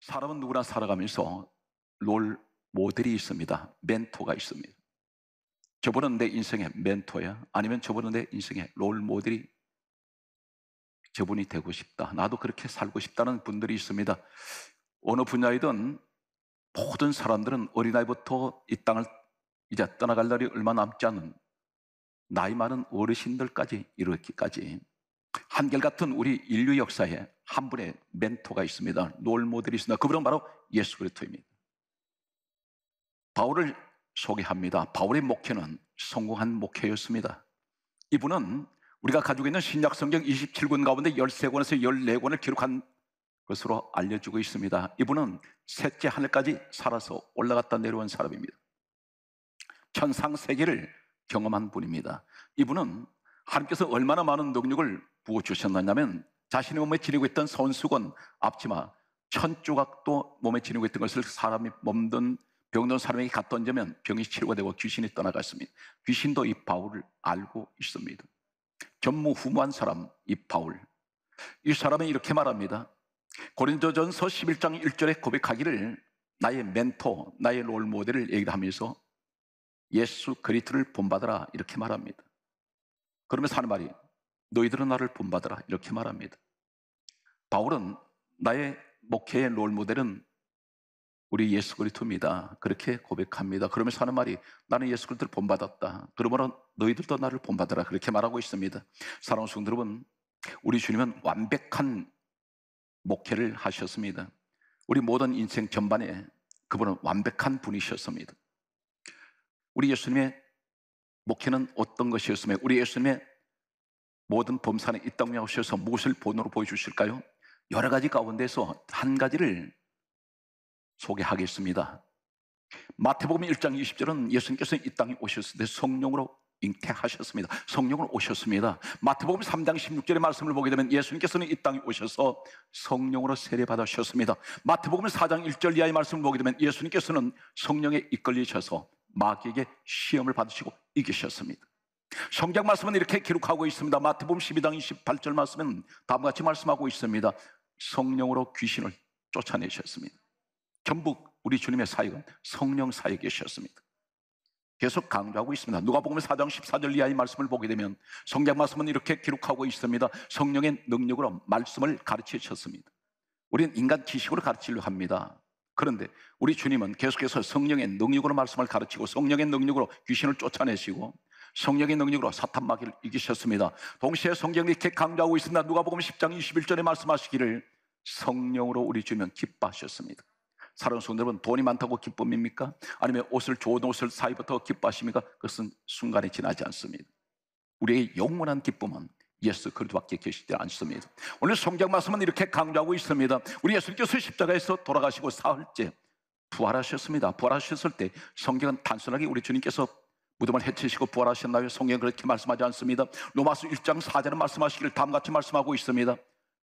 사람은 누구나 살아가면서 롤 모델이 있습니다. 멘토가 있습니다. 저분은 내 인생의 멘토야, 아니면 저분은 내 인생의 롤 모델이 저분이 되고 싶다, 나도 그렇게 살고 싶다는 분들이 있습니다. 어느 분야이든 모든 사람들은 어린아이부터 이 땅을 이제 떠나갈 날이 얼마 남지 않은 나이 많은 어르신들까지 이르기까지 한결같은 우리 인류 역사에 한 분의 멘토가 있습니다. 롤모델이 있습니다. 그분은 바로 예수 그리스도입니다. 바울을 소개합니다. 바울의 목회는 성공한 목회였습니다. 이분은 우리가 가지고 있는 신약성경 27권 가운데 13권에서 14권을 기록한 것으로 알려주고 있습니다. 이분은 셋째 하늘까지 살아서 올라갔다 내려온 사람입니다. 천상세계를 경험한 분입니다. 이분은 하나님께서 얼마나 많은 능력을 부어주셨느냐면 자신의 몸에 지니고 있던 손수건, 앞치마, 천조각도 몸에 지니고 있던 것을 사람이 몸든 병든 사람에게 갖다 던지면 병이 치료가 되고 귀신이 떠나갔습니다. 귀신도 이 바울을 알고 있습니다. 전무후무한 사람, 이 바울. 이 사람은 이렇게 말합니다. 고린도전서 11장 1절에 고백하기를 나의 멘토, 나의 롤모델을 얘기하면서 예수 그리스도를 본받으라 이렇게 말합니다. 그러면서 하는 말이 너희들은 나를 본받으라 이렇게 말합니다. 바울은 나의 목회의 롤모델은 우리 예수 그리스도입니다 그렇게 고백합니다. 그러면서 하는 말이 나는 예수 그리스도를 본받았다, 그러므로 너희들도 나를 본받으라 그렇게 말하고 있습니다. 사랑하는 성도 여러분, 우리 주님은 완벽한 목회를 하셨습니다. 우리 모든 인생 전반에 그분은 완벽한 분이셨습니다. 우리 예수님의 목회는 어떤 것이었으며 우리 예수님의 모든 범사는 이 땅에 오셔서 무엇을 본으로 보여주실까요? 여러 가지 가운데서 한 가지를 소개하겠습니다. 마태복음 1장 20절은 예수님께서 이 땅에 오셨을 때 성령으로 잉태하셨습니다. 성령으로 오셨습니다. 마태복음 3장 16절의 말씀을 보게 되면 예수님께서는 이 땅에 오셔서 성령으로 세례받으셨습니다. 마태복음 4장 1절 이하의 말씀을 보게 되면 예수님께서는 성령에 이끌리셔서 마귀에게 시험을 받으시고 이기셨습니다. 성경 말씀은 이렇게 기록하고 있습니다. 마태복음 12장 28절 말씀은 다음과 같이 말씀하고 있습니다. 성령으로 귀신을 쫓아내셨습니다. 전부 우리 주님의 사역은 성령 사역이셨습니다. 계속 강조하고 있습니다. 누가복음 4장 14절 이하의 말씀을 보게 되면 성경 말씀은 이렇게 기록하고 있습니다. 성령의 능력으로 말씀을 가르치셨습니다. 우리는 인간 지식으로 가르치려 합니다. 그런데 우리 주님은 계속해서 성령의 능력으로 말씀을 가르치고 성령의 능력으로 귀신을 쫓아내시고 성령의 능력으로 사탄 마귀를 이기셨습니다. 동시에 성경이 이렇게 강조하고 있습니다. 누가복음 10장 21절에 말씀하시기를 성령으로 우리 주님은 기뻐하셨습니다. 사랑하는 성도 여러분, 돈이 많다고 기쁨입니까? 아니면 옷을 좋은 옷을 사이부터 기뻐하십니까? 그것은 순간에 지나지 않습니다. 우리의 영원한 기쁨은 예수 그리스도밖에 계시지 않습니다. 오늘 성경 말씀은 이렇게 강조하고 있습니다. 우리 예수님께서 십자가에서 돌아가시고 사흘째 부활하셨습니다. 부활하셨을 때 성경은 단순하게 우리 주님께서 무덤을 해치시고 부활하셨나요? 성경은 그렇게 말씀하지 않습니다. 로마서 1장 4절은 말씀하시기를 다음과 같이 말씀하고 있습니다.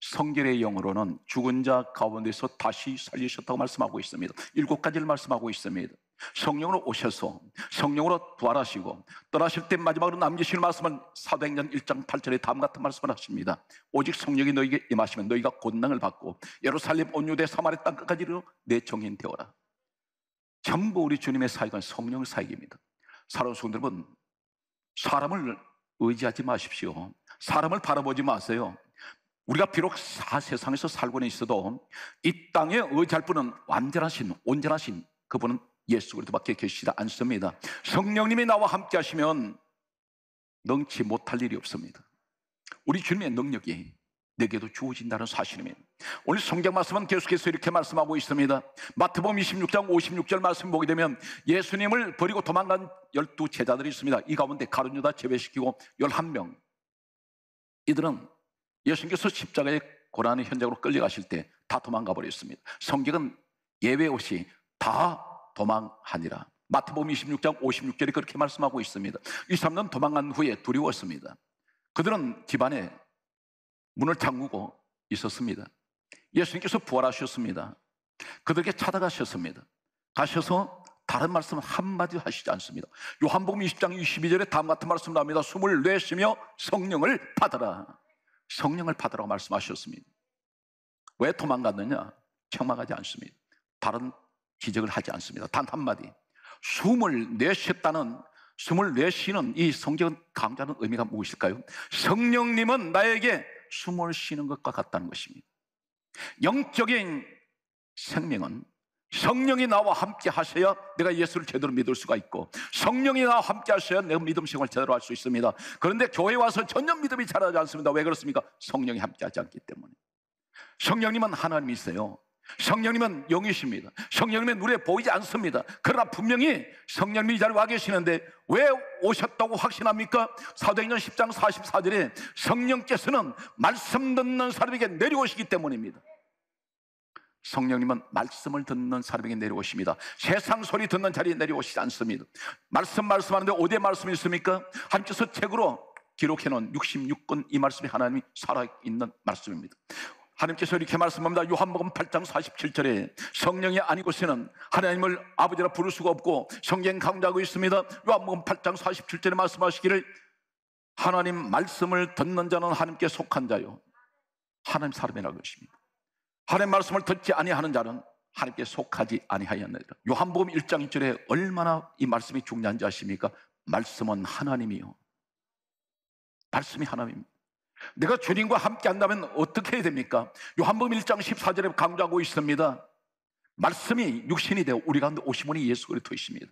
성결의 영으로는 죽은 자 가운데서 다시 살리셨다고 말씀하고 있습니다. 7가지를 말씀하고 있습니다. 성령으로 오셔서 성령으로 부활하시고 떠나실 때 마지막으로 남기실 말씀은 사도행전 1장 8절에 다음 같은 말씀을 하십니다. 오직 성령이 너희에게 임하시면 너희가 권능을 받고 예루살렘 온 유대 사마리아 땅까지 이르러 내 증인 되어라. 전부 우리 주님의 사역은 성령 사역입니다. 사랑하는 성도 여러분, 사람을 의지하지 마십시오. 사람을 바라보지 마세요. 우리가 비록 세상에서 살고는 있어도 이 땅에 의지할 분은 온전하신 그분은 예수 그리스도밖에 계시지 않습니다. 성령님이 나와 함께 하시면 능치 못할 일이 없습니다. 우리 주님의 능력이 내게도 주어진다는 사실입니다. 오늘 성경 말씀은 계속해서 이렇게 말씀하고 있습니다. 마태복음 26장 56절 말씀 보게 되면 예수님을 버리고 도망간 12 제자들이 있습니다. 이 가운데 가룟 유다 제외시키고 11명, 이들은 예수님께서 십자가의 고난의 현장으로 끌려가실 때 다 도망가 버렸습니다. 성경은 예외 없이 다 도망하니라. 마태복음 26장 56절이 그렇게 말씀하고 있습니다. 이 사람들은 도망간 후에 두려웠습니다. 그들은 집안에 문을 잠그고 있었습니다. 예수님께서 부활하셨습니다. 그들에게 찾아가셨습니다. 가셔서 다른 말씀 한마디 하시지 않습니다. 요한복음 20장 22절에 다음과 같은 말씀을 합니다. 숨을 내쉬며 성령을 받아라. 성령을 받으라고 말씀하셨습니다. 왜 도망갔느냐? 책망하지 않습니다. 다른 기적을 하지 않습니다. 단 한마디. 숨을 내쉬었다는, 숨을 내쉬는 이 성경 강조하는 의미가 무엇일까요? 성령님은 나에게 숨을 쉬는 것과 같다는 것입니다. 영적인 생명은 성령이 나와 함께 하셔야 내가 예수를 제대로 믿을 수가 있고, 성령이 나와 함께 하셔야 내 믿음 생활을 제대로 할 수 있습니다. 그런데 교회 와서 전혀 믿음이 자라지 않습니다. 왜 그렇습니까? 성령이 함께 하지 않기 때문에. 성령님은 하나님이세요. 성령님은 영이십니다. 성령님의 눈에 보이지 않습니다. 그러나 분명히 성령님이 이 자리에 와 계시는데 왜 오셨다고 확신합니까? 사도행전 10장 44절에 성령께서는 말씀 듣는 사람에게 내려오시기 때문입니다. 성령님은 말씀을 듣는 사람에게 내려오십니다. 세상 소리 듣는 자리에 내려오시지 않습니다. 말씀하는데 어디에 말씀이 있습니까? 하나님께서 책으로 기록해놓은 66권 이 말씀이 하나님이 살아있는 말씀입니다. 하나님께서 이렇게 말씀합니다. 요한복음 8장 47절에 성령이 아니고서는 하나님을 아버지라 부를 수가 없고, 성경 강조하고 있습니다. 요한복음 8장 47절에 말씀하시기를 하나님 말씀을 듣는 자는 하나님께 속한 자요 하나님 사람이라고 하십니다. 하나님 말씀을 듣지 아니하는 자는 하나님께 속하지 아니하였느니라. 요한복음 1장 1절에 얼마나 이 말씀이 중요한지 아십니까? 말씀은 하나님이요, 말씀이 하나님입니다. 내가 주님과 함께 한다면 어떻게 해야 됩니까? 요한복음 1장 14절에 강조하고 있습니다. 말씀이 육신이 되어 우리 가운데 오신 분이 예수 그리스도이십니다.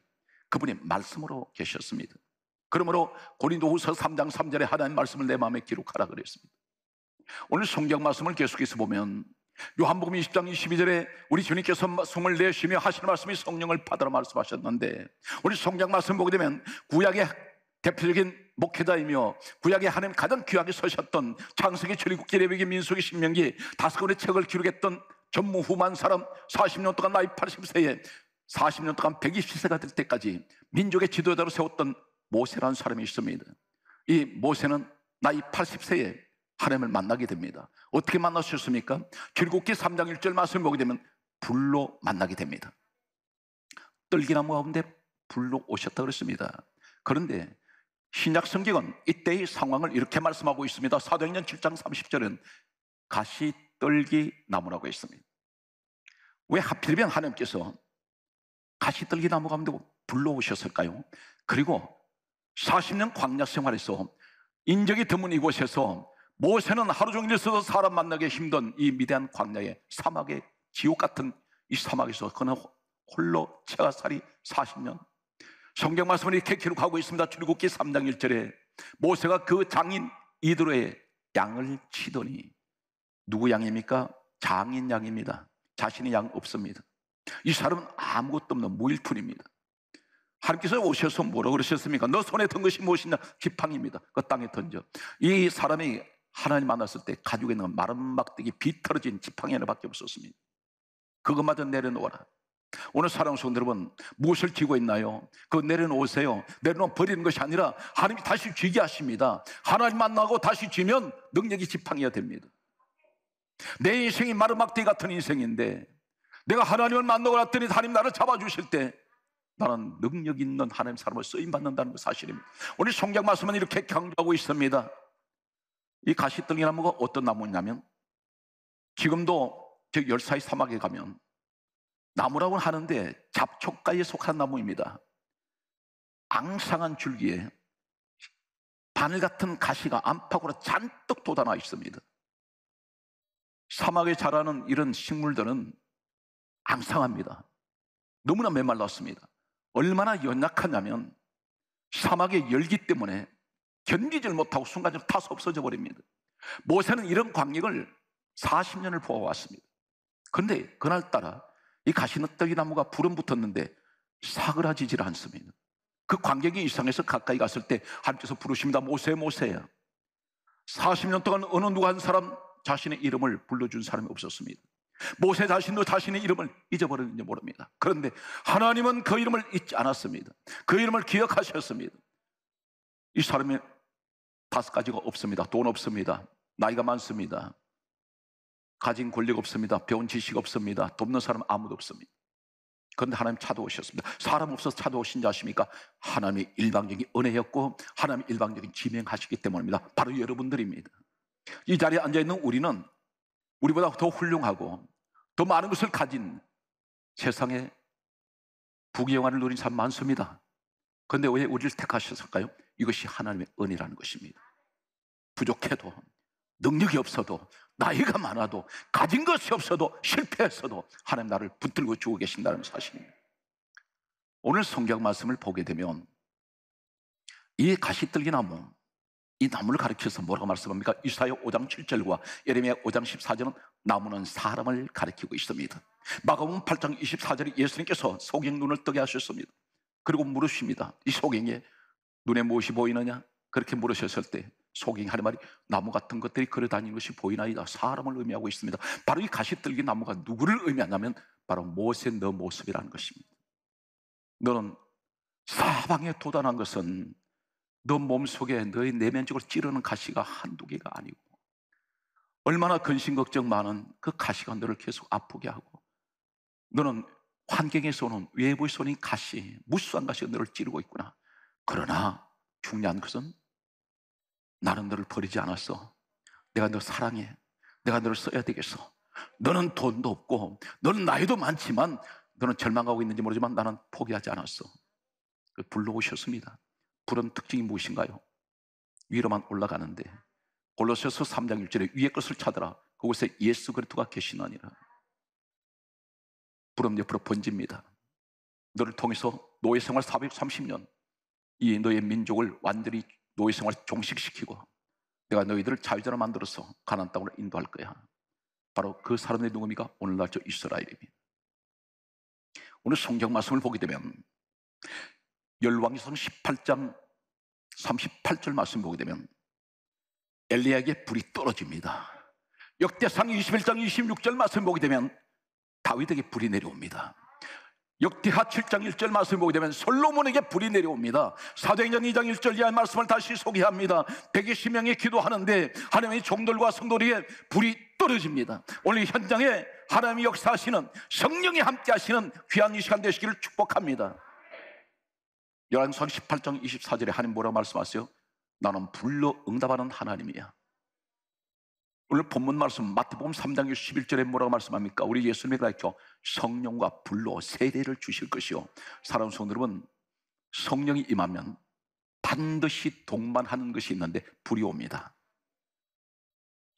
그분이 말씀으로 계셨습니다. 그러므로 고린도후서 3장 3절에 하나님 말씀을 내 마음에 기록하라 그랬습니다. 오늘 성경 말씀을 계속해서 보면 요한복음 20장 22절에 우리 주님께서 숨을 내쉬며 하시는 말씀이 성령을 받으라 말씀하셨는데, 우리 성경 말씀 보게 되면 구약의 대표적인 목회자이며 구약의 하나님 가장 귀하게 서셨던 창세기, 출애굽기, 레위기, 민수기, 신명기 다섯 권의 책을 기록했던 전무후무한 사람, 40년 동안 나이 80세에 40년 동안 120세가 될 때까지 민족의 지도자로 세웠던 모세라는 사람이 있습니다. 이 모세는 나이 80세에 하나님을 만나게 됩니다. 어떻게 만나셨습니까? 출애굽기 3장 1절 말씀을 보게 되면 불로 만나게 됩니다. 떨기나무 가운데 불로 오셨다 그랬습니다. 그런데 신약 성경은 이때의 상황을 이렇게 말씀하고 있습니다. 사도행전 7장 30절은 가시떨기나무라고 했습니다. 왜 하필이면 하나님께서 가시떨기나무 가운데 불러 오셨을까요? 그리고 40년 광야 생활에서 인적이 드문 이곳에서 모세는 하루 종일 있어서 사람 만나기 힘든 이 미대한 광야의 사막의 지옥 같은 이 사막에서 그는 홀로 채가살이 40년, 성경 말씀을 이렇게 기록하고 있습니다. 출애굽기 3장 1절에 모세가 그 장인 이드로의 양을 치더니, 누구 양입니까? 장인 양입니다. 자신의 양 없습니다. 이 사람은 아무것도 없는 무일푼입니다. 하나님께서 오셔서 뭐라고 그러셨습니까? 너 손에 든 것이 무엇이냐? 지팡이입니다. 그 땅에 던져. 이 사람이 하나님 만났을 때 가지고 있는 마른 막대기, 비틀어진 지팡이 하나밖에 없었습니다. 그것마저 내려놓아라. 오늘 사랑하는 성도 여러분, 무엇을 쥐고 있나요? 그거 내려놓으세요. 내려놓으면 버리는 것이 아니라 하나님이 다시 쥐게 하십니다. 하나님 만나고 다시 쥐면 능력이 지팡이가 됩니다. 내 인생이 마른 막대기 같은 인생인데, 내가 하나님을 만나고 났더니 하나님 나를 잡아주실 때 나는 능력 있는 하나님 사람을 쓰임받는다는 것 사실입니다. 오늘 성경 말씀은 이렇게 강조하고 있습니다. 이 가시떨기나무가 어떤 나무냐면, 지금도 저 열사의 사막에 가면 나무라고 하는데 잡초가에 속한 나무입니다. 앙상한 줄기에 바늘 같은 가시가 안팎으로 잔뜩 돋아나 있습니다. 사막에 자라는 이런 식물들은 앙상합니다. 너무나 메말랐습니다. 얼마나 연약하냐면 사막의 열기 때문에 견디질 못하고 순간적으로 타서 없어져 버립니다. 모세는 이런 광경을 40년을 보아왔습니다. 그런데 그날따라 이 가시떨기나무가 불은 붙었는데 사그라지질 않습니다. 그 광경이 이상해서 가까이 갔을 때 하나님께서 부르십니다. 모세, 모세야. 40년 동안 어느 누구 한 사람 자신의 이름을 불러준 사람이 없었습니다. 모세 자신도 자신의 이름을 잊어버렸는지 모릅니다. 그런데 하나님은 그 이름을 잊지 않았습니다. 그 이름을 기억하셨습니다. 이 사람이 다섯 가지가 없습니다. 돈 없습니다. 나이가 많습니다. 가진 권력 없습니다. 배운 지식 없습니다. 돕는 사람 아무도 없습니다. 그런데 하나님 찾아오셨습니다. 사람 없어서 찾아오신 자 아십니까? 하나님이 일방적인 은혜였고 하나님이 일방적인 지명하시기 때문입니다. 바로 여러분들입니다. 이 자리에 앉아있는 우리는 우리보다 더 훌륭하고 더 많은 것을 가진 세상에 부귀영화를 누린 사람 많습니다. 그런데 왜 우리를 택하셨을까요? 이것이 하나님의 은혜라는 것입니다. 부족해도, 능력이 없어도, 나이가 많아도, 가진 것이 없어도, 실패했어도 하나님 나를 붙들고 주고 계신다는 사실입니다. 오늘 성경 말씀을 보게 되면 이 가시떨기나무, 이 나무를 가리켜서 뭐라고 말씀합니까? 이사야 5장 7절과 예레미야 5장 14절은 나무는 사람을 가리키고 있습니다. 마가복음 8장 24절에 예수님께서 소경 눈을 뜨게 하셨습니다. 그리고 물으십니다. 이 소경에 눈에 무엇이 보이느냐? 그렇게 물으셨을 때 소경이 하는 말이 나무 같은 것들이 걸어다니는 것이 보이나이다. 사람을 의미하고 있습니다. 바로 이 가시떨기 나무가 누구를 의미하냐면 바로 모세 너 모습이라는 것입니다. 너는 사방에 도단한 것은 너 몸속에 너의 내면적으로 찌르는 가시가 한두 개가 아니고 얼마나 근심 걱정 많은 그 가시가 너를 계속 아프게 하고 너는 환경에서 오는 외부에서 오는 가시, 무수한 가시가 너를 찌르고 있구나. 그러나 중요한 것은 나는 너를 버리지 않았어. 내가 너를 사랑해. 내가 너를 써야 되겠어. 너는 돈도 없고 너는 나이도 많지만 너는 절망하고 있는지 모르지만 나는 포기하지 않았어. 불러오셨습니다. 불은 특징이 무엇인가요? 위로만 올라가는데 골로새서 3장 6절에 위의 것을 찾으라. 그곳에 예수 그리스도가 계시나니라. 불은 옆으로 번집니다. 너를 통해서 노예생활 430년 이 너의 민족을 완전히 노예생활 종식시키고 내가 너희들을 자유자로 만들어서 가나안 땅으로 인도할 거야. 바로 그 사람들이 누굽니까? 오늘날 저 이스라엘입니다. 오늘 성경 말씀을 보게 되면 열왕기상 18장 38절 말씀 보게 되면 엘리야에게 불이 떨어집니다. 역대상 21장 26절 말씀 보게 되면 다윗에게 불이 내려옵니다. 역대하 7장 1절 말씀을 보게 되면 솔로몬에게 불이 내려옵니다. 사도행전 2장 1절 이하의 말씀을 다시 소개합니다. 120명이 기도하는데 하나님의 종들과 성도들에게 불이 떨어집니다. 오늘 현장에 하나님이 역사하시는 성령이 함께 하시는 귀한 이 시간 되시기를 축복합니다. 열왕기상 18장 24절에 하나님 뭐라고 말씀하세요? 나는 불로 응답하는 하나님이야. 오늘 본문 말씀 마태복음 3장 11절에 뭐라고 말씀합니까? 우리 예수님이 가르쳐 성령과 불로 세례를 주실 것이요. 사랑하는 성도 여러분, 성령이 임하면 반드시 동반하는 것이 있는데 불이 옵니다.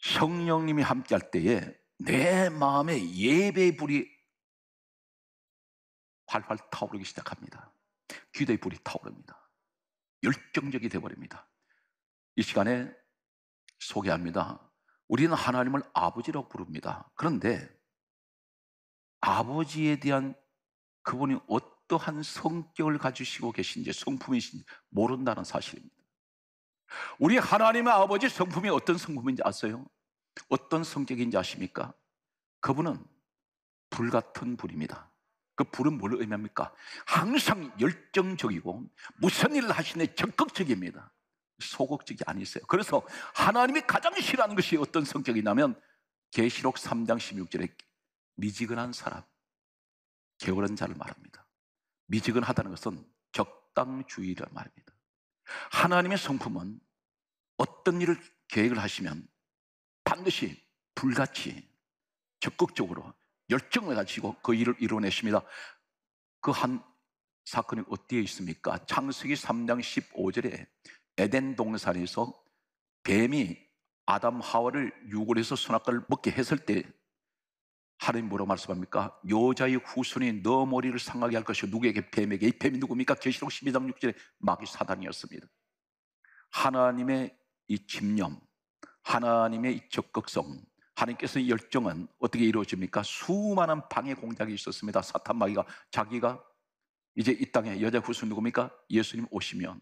성령님이 함께할 때에 내 마음에 예배의 불이 활활 타오르기 시작합니다. 기도의 불이 타오릅니다. 열정적이 되어버립니다. 이 시간에 소개합니다. 우리는 하나님을 아버지라고 부릅니다. 그런데 아버지에 대한 그분이 어떠한 성격을 가지시고 계신지 성품이신지 모른다는 사실입니다. 우리 하나님의 아버지 성품이 어떤 성품인지 아세요? 어떤 성격인지 아십니까? 그분은 불 같은 분입니다. 그 불은 뭘 의미합니까? 항상 열정적이고 무슨 일을 하시네 적극적입니다. 소극적이 아니세요. 그래서 하나님이 가장 싫어하는 것이 어떤 성격이냐면 계시록 3장 16절에 미지근한 사람, 게으른 자를 말합니다. 미지근하다는 것은 적당주의를 말합니다. 하나님의 성품은 어떤 일을 계획을 하시면 반드시 불같이 적극적으로 열정을 가지고 그 일을 이뤄내십니다. 그 한 사건이 어디에 있습니까? 창세기 3장 15절에 에덴 동산에서 뱀이 아담 하와를 유혹해서 선악과를 먹게 했을 때 하나님 뭐라고 말씀합니까? 여자의 후손이 너 머리를 상하게 할 것이요. 누구에게? 뱀에게. 이 뱀이 누굽니까? 계시록 12장 6절에 마귀 사단이었습니다. 하나님의 이 집념, 하나님의 이 적극성, 하나님께서의 열정은 어떻게 이루어집니까? 수많은 방해 공작이 있었습니다. 사탄 마귀가 자기가 이제 이 땅에 여자 후손 누굽니까? 예수님 오시면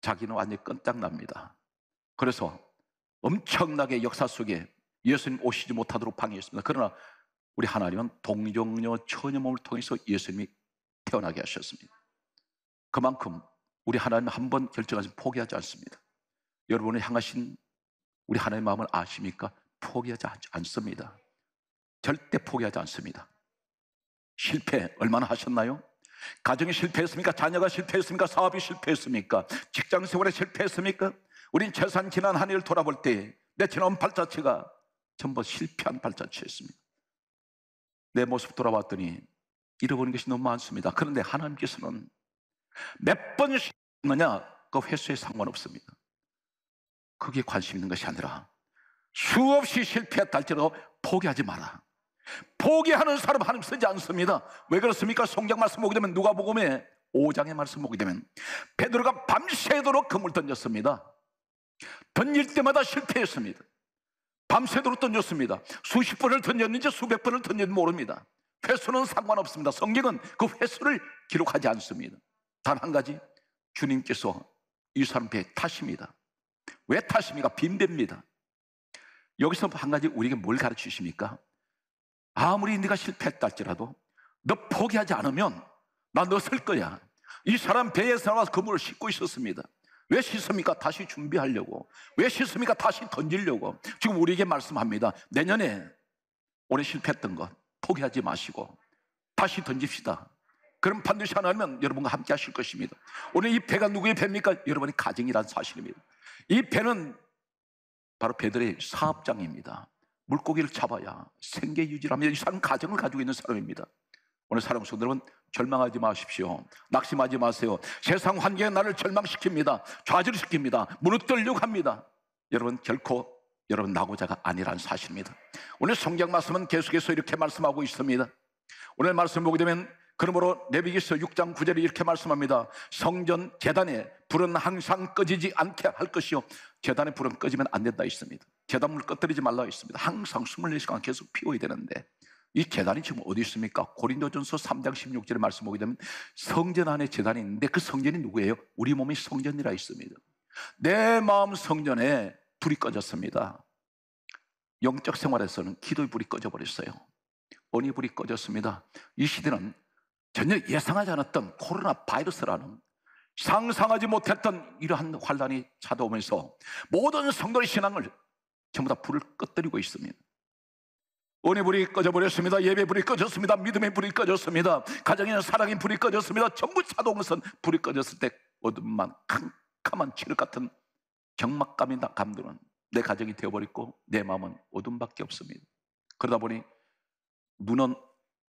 자기는 완전히 끈딱납니다. 그래서 엄청나게 역사 속에 예수님 오시지 못하도록 방해했습니다. 그러나 우리 하나님은 동정녀 처녀몸을 통해서 예수님이 태어나게 하셨습니다. 그만큼 우리 하나님은 한번 결정하시면 포기하지 않습니다. 여러분을 향하신 우리 하나님의 마음을 아십니까? 포기하지 않습니다. 절대 포기하지 않습니다. 실패 얼마나 하셨나요? 가정이 실패했습니까? 자녀가 실패했습니까? 사업이 실패했습니까? 직장 생활에 실패했습니까? 우린 재산 지난 한 해를 돌아볼 때 내 지난 발자취가 전부 실패한 발자취였습니다. 내 모습 돌아봤더니 잃어버린 것이 너무 많습니다. 그런데 하나님께서는 몇 번 실패했느냐 그 횟수에 상관없습니다. 그게 관심 있는 것이 아니라 수없이 실패했다 할지라도 포기하지 마라. 포기하는 사람 하나님 쓰지 않습니다. 왜 그렇습니까? 성경 말씀 보게 되면 누가복음에 5장의 말씀 보게 되면 베드로가 밤새도록 그물 던졌습니다. 던질 때마다 실패했습니다. 밤새도록 던졌습니다. 수십 번을 던졌는지 수백 번을 던졌는지 모릅니다. 횟수는 상관없습니다. 성경은 그 횟수를 기록하지 않습니다. 단 한 가지, 주님께서 이 사람 배에 타십니다. 왜 타십니까? 빈배입니다. 여기서 한 가지 우리에게 뭘 가르치십니까? 아무리 네가 실패했다 할지라도 너 포기하지 않으면 나 너 쓸 거야. 이 사람 배에 나와서 그물을 씻고 있었습니다. 왜 씻습니까? 다시 준비하려고. 왜 씻습니까? 다시 던지려고. 지금 우리에게 말씀합니다. 내년에 올해 실패했던 것 포기하지 마시고 다시 던집시다. 그럼 반드시 하나님은 여러분과 함께 하실 것입니다. 오늘 이 배가 누구의 배입니까? 여러분의 가정이란 사실입니다. 이 배는 바로 배들의 사업장입니다. 물고기를 잡아야 생계 유지라며 이 사람 가정을 가지고 있는 사람입니다. 오늘 사랑하는 성도 여러분, 절망하지 마십시오. 낙심하지 마세요. 세상 환경에 나를 절망시킵니다. 좌절시킵니다. 무너뜨리려고 합니다. 여러분, 결코 여러분 낙오자가 아니란 사실입니다. 오늘 성경 말씀은 계속해서 이렇게 말씀하고 있습니다. 오늘 말씀 보게 되면 그러므로 레위기서 6장 9절에 이렇게 말씀합니다. 성전 제단에 불은 항상 꺼지지 않게 할 것이요 제단에 불은 꺼지면 안 된다 있습니다. 제단물을 꺼뜨리지 말라 있습니다. 항상 24시간 계속 피워야 되는데 이 제단이 지금 어디 있습니까? 고린도전서 3장 16절에 말씀 보게 되면 성전 안에 제단이 있는데 그 성전이 누구예요? 우리 몸이 성전이라 있습니다. 내 마음 성전에 불이 꺼졌습니다. 영적 생활에서는 기도의 불이 꺼져버렸어요. 언의 불이 꺼졌습니다. 이 시대는 전혀 예상하지 않았던 코로나 바이러스라는 상상하지 못했던 이러한 환란이 찾아오면서 모든 성도의 신앙을 전부 다 불을 꺼뜨리고 있습니다. 은혜의 불이 꺼져버렸습니다. 예배의 불이 꺼졌습니다. 믿음의 불이 꺼졌습니다. 가정의 사랑의 불이 꺼졌습니다. 전부 찾아오면서 불이 꺼졌을 때 어둠만 캄캄한 칠흑 같은 경막감이 감도는 내 가정이 되어버렸고 내 마음은 어둠밖에 없습니다. 그러다 보니 눈은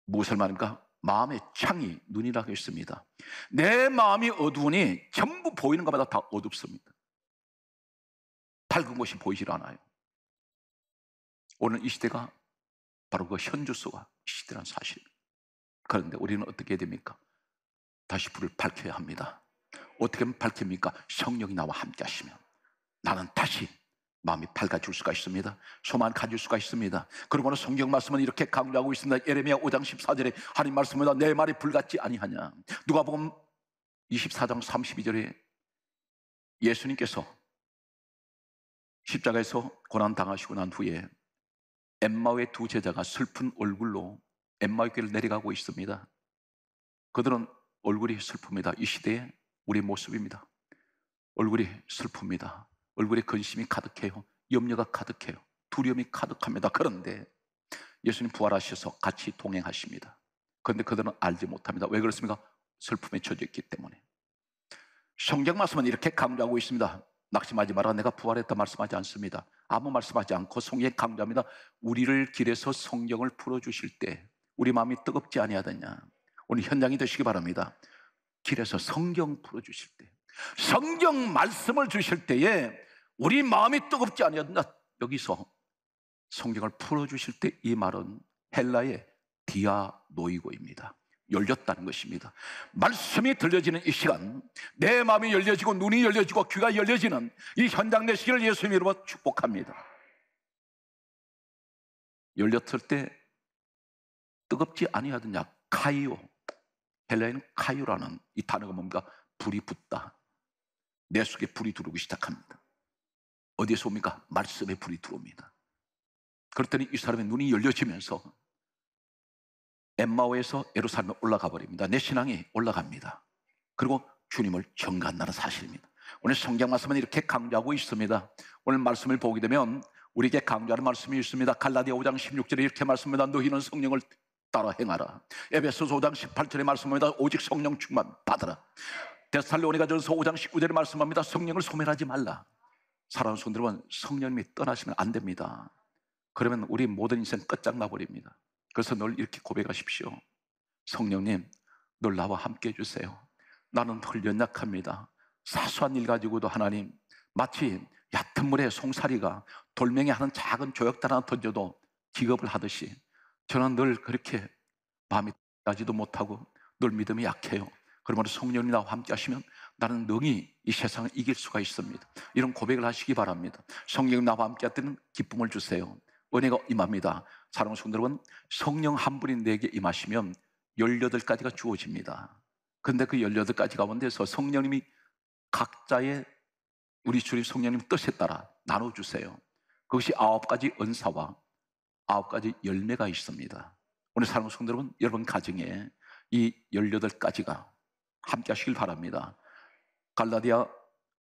무엇을 말입니까? 마음의 창이 눈이라고 했습니다. 내 마음이 어두우니 전부 보이는 것마다 다 어둡습니다. 밝은 것이 보이질 않아요. 오늘 이 시대가 바로 그 현주소가 시대란 사실입니다. 그런데 우리는 어떻게 해야 됩니까? 다시 불을 밝혀야 합니다. 어떻게 하면 밝힙니까? 성령이 나와 함께 하시면 나는 다시 마음이 밝아질 수가 있습니다. 소망을 가질 수가 있습니다. 그러므로 성경 말씀은 이렇게 강조하고 있습니다. 예레미야 5장 14절에 하나님 말씀보다 내 말이 불같지 아니하냐. 누가복음 24장 32절에 예수님께서 십자가에서 고난당하시고 난 후에 엠마오의 두 제자가 슬픈 얼굴로 엠마오의 길을 내려가고 있습니다. 그들은 얼굴이 슬픕니다. 이 시대의 우리 모습입니다. 얼굴이 슬픕니다. 얼굴에 근심이 가득해요. 염려가 가득해요. 두려움이 가득합니다. 그런데 예수님 부활하셔서 같이 동행하십니다. 그런데 그들은 알지 못합니다. 왜 그렇습니까? 슬픔에 처져 있기 때문에. 성경 말씀은 이렇게 강조하고 있습니다. 낙심하지 마라. 내가 부활했다 말씀하지 않습니다. 아무 말씀하지 않고 성경에 강조합니다. 우리를 길에서 성경을 풀어주실 때 우리 마음이 뜨겁지 아니하더냐. 오늘 현장이 되시기 바랍니다. 길에서 성경 풀어주실 때, 성경 말씀을 주실 때에 우리 마음이 뜨겁지 아니하더냐. 여기서 성경을 풀어주실 때 이 말은 헬라의 디아노이고입니다. 열렸다는 것입니다. 말씀이 들려지는 이 시간, 내 마음이 열려지고 눈이 열려지고 귀가 열려지는 이 현장 되시기를 예수님의 이름으로 축복합니다. 열렸을 때 뜨겁지 아니하더냐. 카이오, 헬라에는 카이오라는 이 단어가 뭡니까? 불이 붙다. 내 속에 불이 들어오기 시작합니다. 어디에서 옵니까? 말씀에 불이 들어옵니다. 그랬더니 이 사람의 눈이 열려지면서 엠마오에서 예루살렘에 올라가 버립니다. 내 신앙이 올라갑니다. 그리고 주님을 경배한다는 사실입니다. 오늘 성경 말씀은 이렇게 강조하고 있습니다. 오늘 말씀을 보게 되면 우리에게 강조하는 말씀이 있습니다. 갈라디아 5장 16절에 이렇게 말씀합니다. 너희는 성령을 따라 행하라. 에베소서 5장 18절에 말씀합니다. 오직 성령 충만 받아라. 데살로니가전서 5장 19절에 말씀합니다. 성령을 소멸하지 말라. 사랑하는 성도 여러분, 성령님이 떠나시면 안 됩니다. 그러면 우리 모든 인생 끝장나 버립니다. 그래서 늘 이렇게 고백하십시오. 성령님, 늘 나와 함께 해주세요. 나는 늘 연약합니다. 사소한 일 가지고도 하나님, 마치 얕은 물에 송사리가 돌멩이 하는 작은 조약단 하나 던져도 기겁을 하듯이 저는 늘 그렇게 마음이 따지도 못하고 늘 믿음이 약해요. 그러므로 성령이 나와 함께 하시면 나는 능히 이 세상을 이길 수가 있습니다. 이런 고백을 하시기 바랍니다. 성령이 나와 함께 하시는 기쁨을 주세요. 은혜가 임합니다. 사랑하는 성도 여러분, 성령 한 분이 내게 임하시면 18가지가 주어집니다. 그런데 그 18가지 가운데서 성령님이 각자의 우리 주님 성령님 뜻에 따라 나눠주세요. 그것이 9가지 은사와 9가지 열매가 있습니다. 오늘 사랑하는 성도 여러분, 여러분 가정에 이 18가지가 함께 하시길 바랍니다. 갈라디아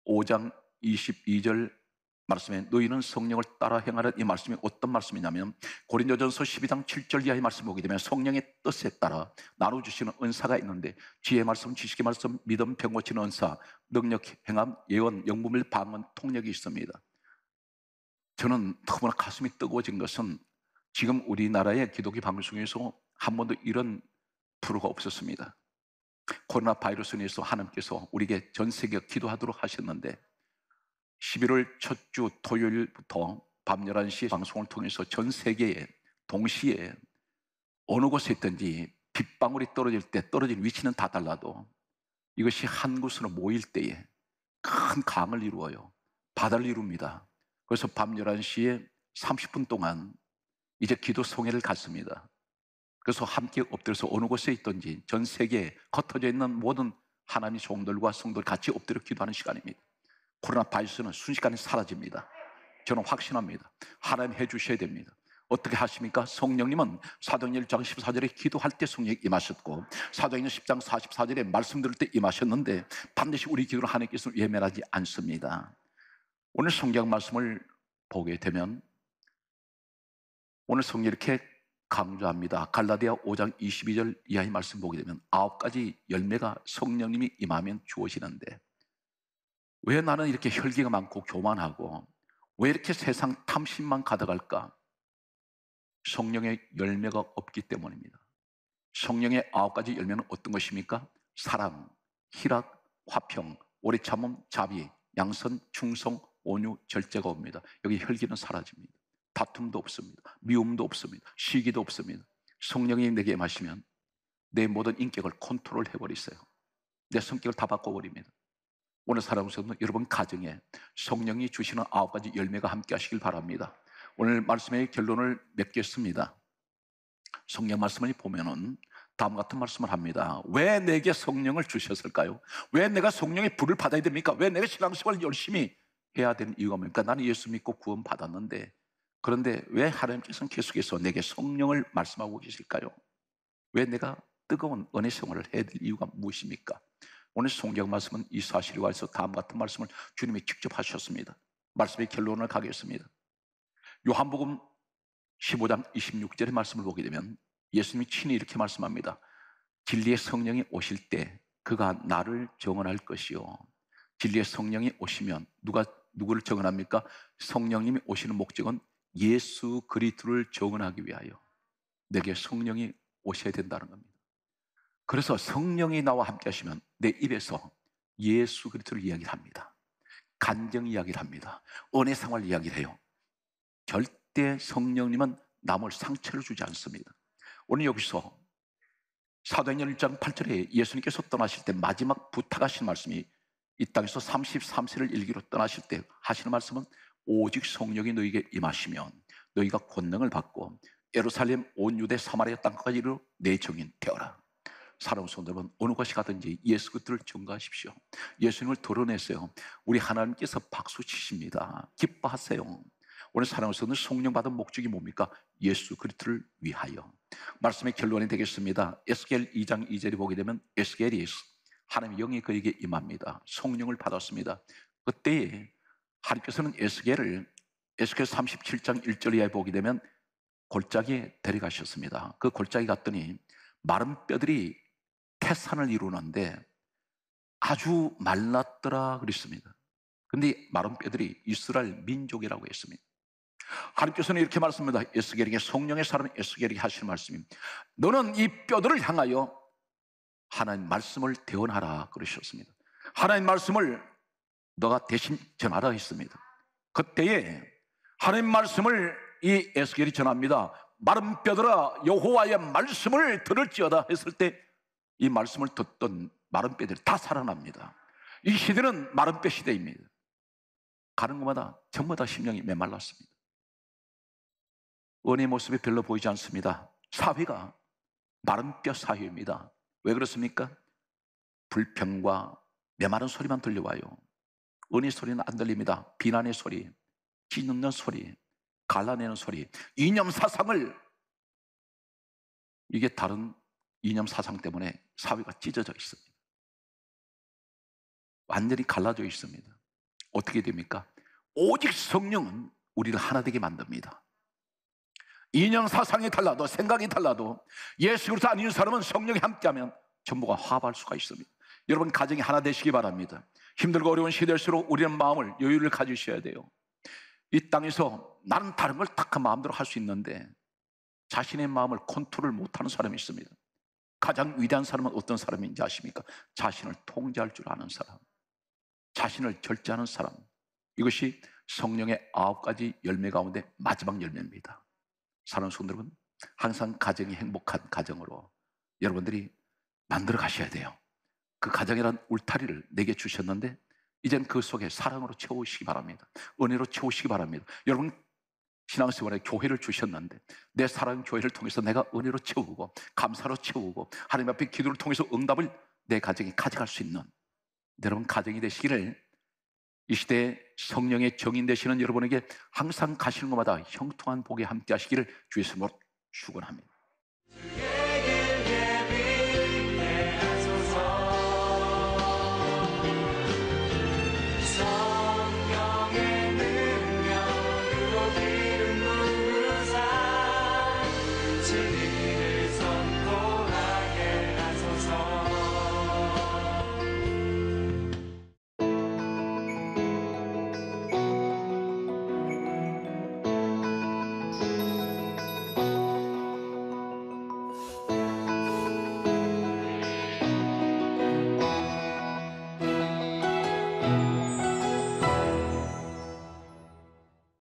5장 22절 말씀에 너희는 성령을 따라 행하라, 이 말씀이 어떤 말씀이냐면 고린도전서 12장 7절 이하의 말씀 보게 되면 성령의 뜻에 따라 나눠주시는 은사가 있는데 지혜의 말씀, 지식의 말씀, 믿음, 병 고치는 은사, 능력, 행함, 예언, 영분별, 방언, 통역이 있습니다. 저는 너무나 가슴이 뜨거워진 것은 지금 우리나라의 기독교 방송에서 한 번도 이런 프로가 없었습니다. 코로나 바이러스 인해서 하나님께서 우리에게 전 세계 기도하도록 하셨는데 11월 첫 주 토요일부터 밤 11시 방송을 통해서 전 세계에 동시에 어느 곳에 있든지 빗방울이 떨어질 때 떨어진 위치는 다 달라도 이것이 한 곳으로 모일 때에 큰 강을 이루어요. 바다를 이룹니다. 그래서 밤 11시에 30분 동안 이제 기도 송해를 갖습니다. 그래서 함께 엎드려서 어느 곳에 있든지 전 세계에 흩어져 있는 모든 하나님의 종들과 성도들 같이 엎드려 기도하는 시간입니다. 코로나 바이러스는 순식간에 사라집니다. 저는 확신합니다. 하나님 해주셔야 됩니다. 어떻게 하십니까? 성령님은 사도행전 1장 14절에 기도할 때 성령이 임하셨고 사도행전 10장 44절에 말씀 들을 때 임하셨는데 반드시 우리 기도를 하나님께서 외면하지 않습니다. 오늘 성경 말씀을 보게 되면 오늘 성경이 이렇게 강조합니다. 갈라디아 5장 22절 이하의 말씀 보게 되면 9가지 열매가 성령님이 임하면 주어지는데 왜 나는 이렇게 혈기가 많고 교만하고 왜 이렇게 세상 탐심만 가득할까? 성령의 열매가 없기 때문입니다. 성령의 9가지 열매는 어떤 것입니까? 사랑, 희락, 화평, 오래 참음, 자비, 양선, 충성, 온유, 절제가 옵니다. 여기 혈기는 사라집니다. 다툼도 없습니다. 미움도 없습니다. 시기도 없습니다. 성령이 내게 임하시면 내 모든 인격을 컨트롤해버리세요. 내 성격을 다 바꿔버립니다. 오늘 사랑하는 성도 여러분 가정에 성령이 주시는 9가지 열매가 함께 하시길 바랍니다. 오늘 말씀의 결론을 맺겠습니다. 성령 말씀을 보면은 다음 같은 말씀을 합니다. 왜 내게 성령을 주셨을까요? 왜 내가 성령의 불을 받아야 됩니까? 왜 내가 신앙생활을 열심히 해야 되는 이유가 뭡니까? 나는 예수 믿고 구원 받았는데 그런데 왜 하나님께서는 계속해서 내게 성령을 말씀하고 계실까요? 왜 내가 뜨거운 은혜 생활을 해야 될 이유가 무엇입니까? 오늘 성경 말씀은 이 사실에 관해서 다음 같은 말씀을 주님이 직접 하셨습니다. 말씀의 결론을 가겠습니다. 요한복음 15장 26절의 말씀을 보게 되면 예수님이 친히 이렇게 말씀합니다. 진리의 성령이 오실 때 그가 나를 증언할 것이요. 진리의 성령이 오시면 누구를 증언합니까? 성령님이 오시는 목적은 예수 그리스도를 증언하기 위하여 내게 성령이 오셔야 된다는 겁니다. 그래서 성령이 나와 함께 하시면 내 입에서 예수 그리스도를 이야기를 합니다. 간증 이야기를 합니다. 은혜 생활 이야기를 해요. 절대 성령님은 남을 상처를 주지 않습니다. 오늘 여기서 사도행전 1장 8절에 예수님께서 떠나실 때 마지막 부탁하신 말씀이 이 땅에서 33세를 일기로 떠나실 때 하시는 말씀은 오직 성령이 너희에게 임하시면 너희가 권능을 받고 예루살렘 온 유대 사마리아 땅까지 이르러 내 증인 되어라. 사랑하는 성도 여러분, 어느 곳이 가든지 예수 그리스도를 증거하십시오. 예수님을 드러내세요. 우리 하나님께서 박수치십니다. 기뻐하세요. 오늘 사랑하는 성도 성령 받은 목적이 뭡니까? 예수 그리스도를 위하여 말씀의 결론이 되겠습니다. 에스겔 2장 2절이 보게 되면 에스겔이 하나님의 영이 그에게 임합니다. 성령을 받았습니다. 그때 하나님께서는 에스겔 37장 1절 이하에 보게 되면 골짜기에 데려가셨습니다. 그 골짜기 갔더니 마른 뼈들이 태산을 이루는데 아주 말랐더라 그랬습니다. 그런데 마른 뼈들이 이스라엘 민족이라고 했습니다. 하나님께서는 이렇게 말씀합니다. 에스겔에게, 성령의 사람 에스겔에게 하실 말씀입니다. 너는 이 뼈들을 향하여 하나님 말씀을 대언하라 그러셨습니다. 하나님 말씀을 너가 대신 전하라 했습니다. 그때에 하나님 말씀을 이 에스겔이 전합니다. 마른 뼈들아, 여호와의 말씀을 들을지어다 했을 때 이 말씀을 듣던 마른 뼈들이 다 살아납니다. 이 시대는 마른 뼈 시대입니다. 가는 곳마다 전부 다 심령이 메말랐습니다. 원의 모습이 별로 보이지 않습니다. 사회가 마른 뼈 사회입니다. 왜 그렇습니까? 불평과 메마른 소리만 들려와요. 은의 소리는 안 들립니다. 비난의 소리, 찢는 소리, 갈라내는 소리, 이념 사상을, 이게 다른 이념 사상 때문에 사회가 찢어져 있습니다. 완전히 갈라져 있습니다. 어떻게 됩니까? 오직 성령은 우리를 하나 되게 만듭니다. 인형 사상이 달라도, 생각이 달라도 예수 그리스도 아닌 사람은 성령이 함께하면 전부가 화합할 수가 있습니다. 여러분, 가정이 하나 되시기 바랍니다. 힘들고 어려운 시대일수록 우리는 마음을, 여유를 가지셔야 돼요. 이 땅에서 나는 다른 걸 딱 마음대로 할 수 있는데 자신의 마음을 컨트롤 못하는 사람이 있습니다. 가장 위대한 사람은 어떤 사람인지 아십니까? 자신을 통제할 줄 아는 사람, 자신을 절제하는 사람. 이것이 성령의 9가지 열매 가운데 마지막 열매입니다. 사랑하는 성도 여러분, 항상 가정이 행복한 가정으로 여러분들이 만들어 가셔야 돼요. 그 가정이란 울타리를 내게 주셨는데 이젠 그 속에 사랑으로 채우시기 바랍니다. 은혜로 채우시기 바랍니다. 여러분, 신앙생활에 교회를 주셨는데 내 사랑 교회를 통해서 내가 은혜로 채우고 감사로 채우고 하나님 앞에 기도를 통해서 응답을 내 가정이 가져갈 수 있는, 여러분 가정이 되시기를, 이 시대에 성령의 정인 되시는 여러분에게 항상 가시는 것마다 형통한 복에 함께 하시기를 주의 이름으로 축원합니다.